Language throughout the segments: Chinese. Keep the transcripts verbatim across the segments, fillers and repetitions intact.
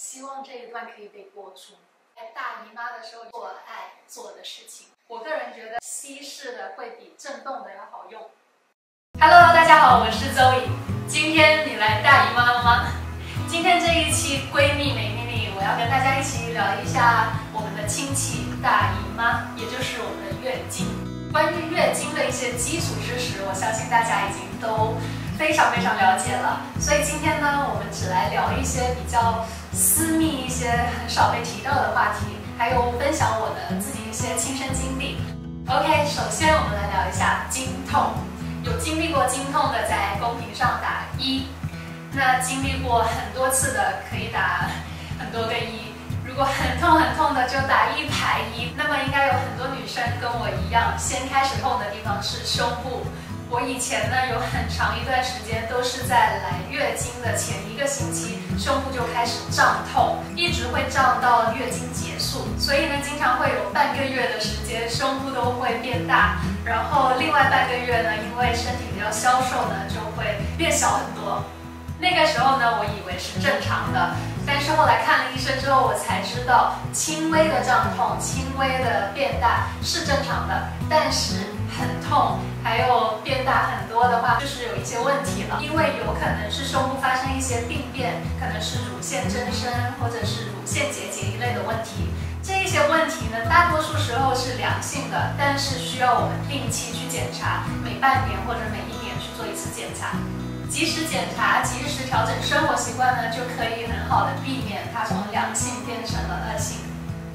希望这一段可以被播出。大姨妈的时候做爱做的事情，我个人觉得西式的会比震动的要好用。Hello， 大家好，我是周颖，今天你来大姨妈了吗？今天这一期闺蜜美秘密，我要跟大家一起聊一下我们的亲戚大姨妈，也就是我们的月经。关于月经的一些基础知识，我相信大家已经都非常非常了解了，所以今天呢，我们只来聊一些比较私密、一些很少被提到的话题，还有分享我的自己一些亲身经历。OK， 首先我们来聊一下经痛。有经历过经痛的，在公屏上打一；那经历过很多次的，可以打很多个一。如果很痛很痛的，就打一排一。那么应该有很多女生跟我一样，先开始痛的地方是胸部。我以前呢有很长一段时间都是在来月经的前一个星期，胸部就开始胀痛，一直会胀到月经结束，所以呢经常会有半个月的时间胸部都会变大，然后另外半个月呢因为身体比较消瘦呢就会变小很多。那个时候呢我以为是正常的，但是后来看了医生之后我才知道，轻微的胀痛、轻微的变大是正常的，但是很痛，还有变大很多的话，就是有一些问题了，因为有可能是胸部发生一些病变，可能是乳腺增生或者是乳腺结节一类的问题。这一些问题呢，大多数时候是良性的，但是需要我们定期去检查，每半年或者每一年去做一次检查。及时检查，及时调整生活习惯呢，就可以很好的避免它从良性变成了恶性。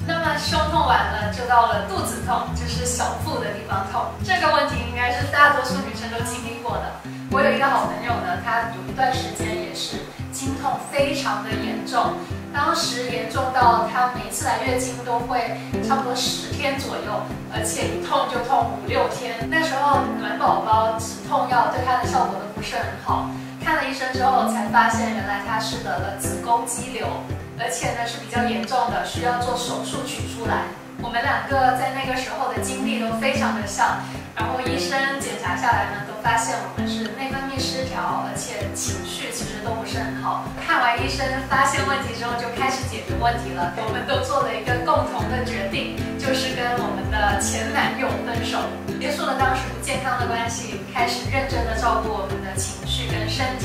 那么胸痛完了，就到了肚子痛，就是小腹的地方痛。这个问题应该是大多数女生都经历过的。我有一个好朋友呢，她有一段时间也是经痛非常的严重，当时严重到她每次来月经都会差不多十天左右，而且一痛就痛五六天。那时候暖宝宝止痛药对她的效果都不是很好，看了医生之后才发现，原来她是得了子宫肌瘤。而且呢是比较严重的，需要做手术取出来。我们两个在那个时候的经历都非常的像，然后医生检查下来呢，都发现我们是内分泌失调，而且情绪其实都不是很好。看完医生发现问题之后，就开始解决问题了。我们都做了一个共同的决定，就是跟我们的前男友分手，结束了当时不健康的关系，开始认真的照顾我们的情绪跟身体。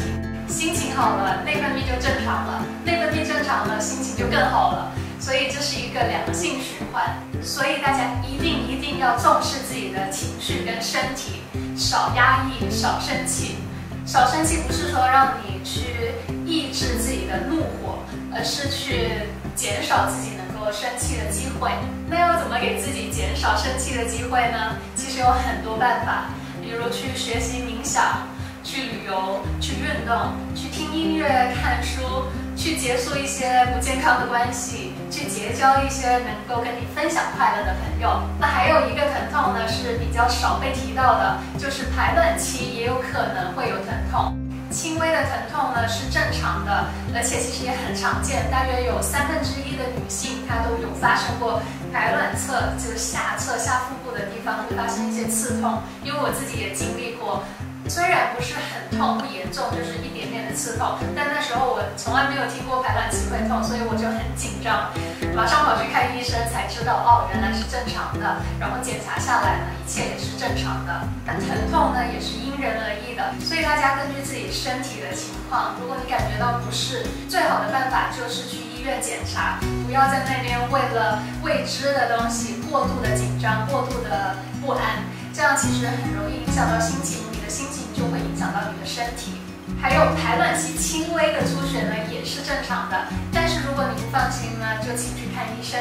心情好了，内分泌就正常了，内分泌正常了，心情就更好了，所以这是一个良性循环。所以大家一定一定要重视自己的情绪跟身体，少压抑，少生气。少生气不是说让你去抑制自己的怒火，而是去减少自己能够生气的机会。那要怎么给自己减少生气的机会呢？其实有很多办法，比如去学习冥想，去旅游，去运动，去听音乐、看书，去结束一些不健康的关系，去结交一些能够跟你分享快乐的朋友。那还有一个疼痛呢，是比较少被提到的，就是排卵期也有可能会有疼痛。轻微的疼痛呢是正常的，而且其实也很常见，大约有三分之一的女性她都有发生过排卵侧，就是下侧下腹部的地方会发生一些刺痛，因为我自己也经历过。虽然不是很痛，不严重，就是一点点的刺痛，但那时候我从来没有听过排卵期会痛，所以我就很紧张，马上跑去看医生，才知道哦，原来是正常的。然后检查下来呢，一切也是正常的。那疼痛呢，也是因人而异的，所以大家根据自己身体的情况，如果你感觉到不适，最好的办法就是去医院检查，不要在那边为了未知的东西过度的紧张、过度的不安，这样其实很容易影响到心情。心情就会影响到你的身体。还有排卵期轻微的出血呢，也是正常的。但是如果你不放心呢，就请去看医生。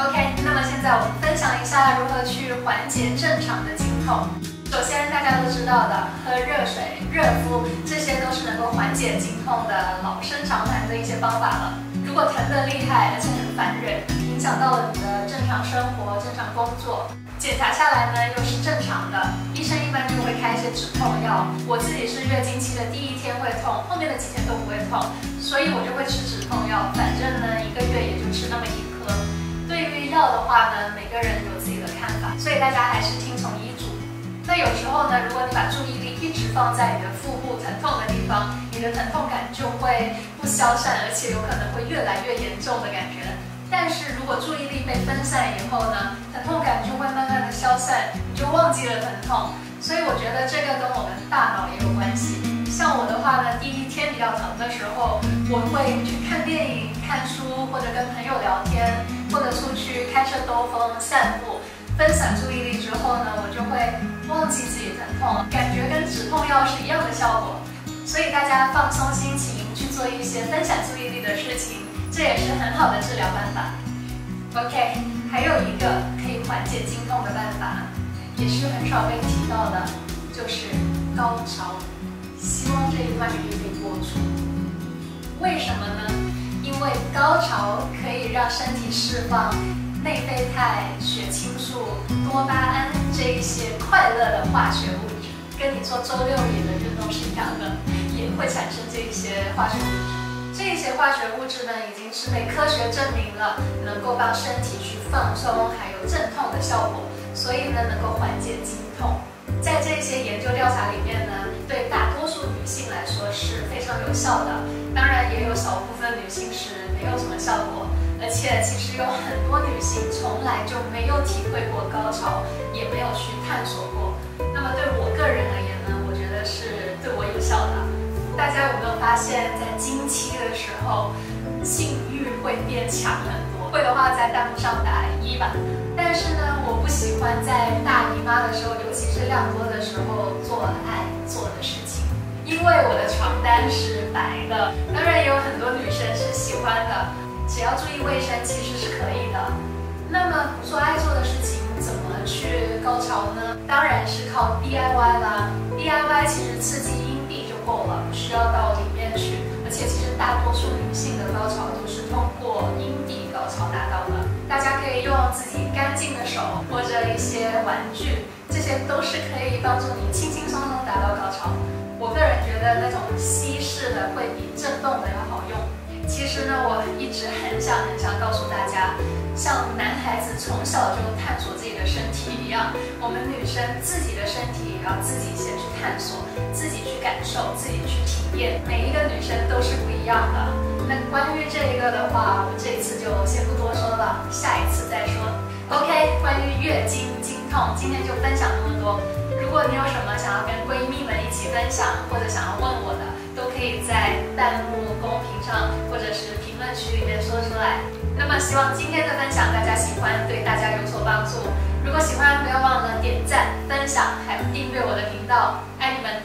OK， 那么现在我们分享一下如何去缓解正常的经痛。首先大家都知道的，喝热水、热敷，这些都是能够缓解经痛的老生常谈的一些方法了。如果疼得厉害，而且很烦人，影响到了你的正常生活、正常工作。检查下来呢，又是正常的，医生一般就会开一些止痛药。我自己是月经期的第一天会痛，后面的几天都不会痛，所以我就会吃止痛药。反正呢，一个月也就吃那么一颗。对于药的话呢，每个人有自己的看法，所以大家还是听从医嘱。那有时候呢，如果你把注意力一直放在你的腹部疼痛的地方，你的疼痛感就会不消散，而且有可能会越来越严重的感觉。但是如果注意力被分散以后呢，疼痛感就会慢慢的消散，你就忘记了疼痛。所以我觉得这个跟我们大脑也有关系。像我的话呢，第一天比较疼的时候，我会去看电影、看书，或者跟朋友聊天，或者出去开车兜风、散步。 分散注意力之后呢，我就会忘记自己疼痛，感觉跟止痛药是一样的效果。所以大家放松心情，去做一些分散注意力的事情，这也是很好的治疗办法。OK， 还有一个可以缓解经痛的办法，也是很少被提到的，就是高潮。希望这一段可以被播出。为什么呢？因为高潮可以让身体释放 内啡肽、血清素、多巴胺这一些快乐的化学物质，跟你做周六日的运动是一样的，也会产生这一些化学物质。这一些化学物质呢，已经是被科学证明了，能够帮身体去放松，还有镇痛的效果，所以呢，能够缓解经痛。在这些研究调查里面呢，对大多数女性来说是非常有效的，当然也有少部分女性是没有什么效果。 而且其实有很多女性从来就没有体会过高潮，也没有去探索过。那么对我个人而言呢，我觉得是对我有效的。大家有没有发现，在经期的时候，性欲会变强很多？会的话在弹幕上打一吧。但是呢，我不喜欢在大姨妈的时候，尤其是量多的时候做爱做的事情，因为我的床单是白的。当然也有很多女生是喜欢的。 只要注意卫生，其实是可以的。那么不做爱做的事情，怎么去高潮呢？当然是靠 D I Y 啦。D I Y 其实刺激阴蒂就够了，不需要到里面去。而且其实大多数女性的高潮都是通过阴蒂高潮达到的。大家可以用自己干净的手或者一些玩具，这些都是可以帮助你轻轻松松达到高潮。我个人觉得那种吸式的会比震动的要好用。 其实呢，我一直很想很想告诉大家，像男孩子从小就探索自己的身体一样，我们女生自己的身体也要自己先去探索，自己去感受，自己去体验。每一个女生都是不一样的。那关于这一个的话，我这一次就先不多说了，下一次再说。OK， 关于月经经痛，今天就分享这么多。如果你有什么想要跟闺蜜们一起分享，或者想要问我的， 都可以在弹幕、公屏上，或者是评论区里面说出来。那么，希望今天的分享大家喜欢，对大家有所帮助。如果喜欢，不要忘了点赞、分享，还有订阅我的频道。爱你们！